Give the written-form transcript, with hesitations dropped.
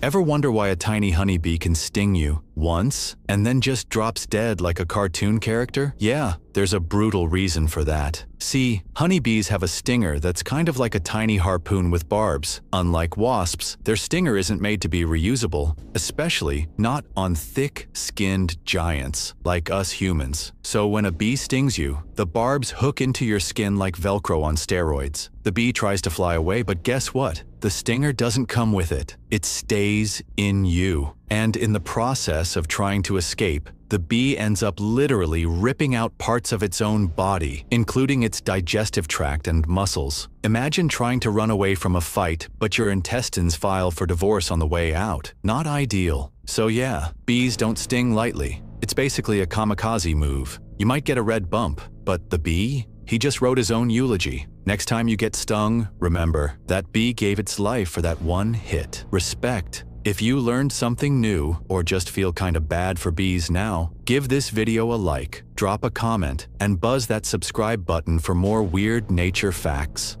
Ever wonder why a tiny honeybee can sting you once and then just drops dead like a cartoon character? Yeah, there's a brutal reason for that. See, honeybees have a stinger that's kind of like a tiny harpoon with barbs. Unlike wasps, their stinger isn't made to be reusable, especially not on thick-skinned giants like us humans. So when a bee stings you, the barbs hook into your skin like Velcro on steroids. The bee tries to fly away, but guess what? The stinger doesn't come with it. It stays in you. And in the process of trying to escape, the bee ends up literally ripping out parts of its own body, including its digestive tract and muscles. Imagine trying to run away from a fight, but your intestines file for divorce on the way out. Not ideal. So yeah, bees don't sting lightly. It's basically a kamikaze move. You might get a red bump, but the bee? He just wrote his own eulogy. Next time you get stung, remember, that bee gave its life for that one hit. Respect. If you learned something new, or just feel kinda bad for bees now, give this video a like, drop a comment, and buzz that subscribe button for more weird nature facts.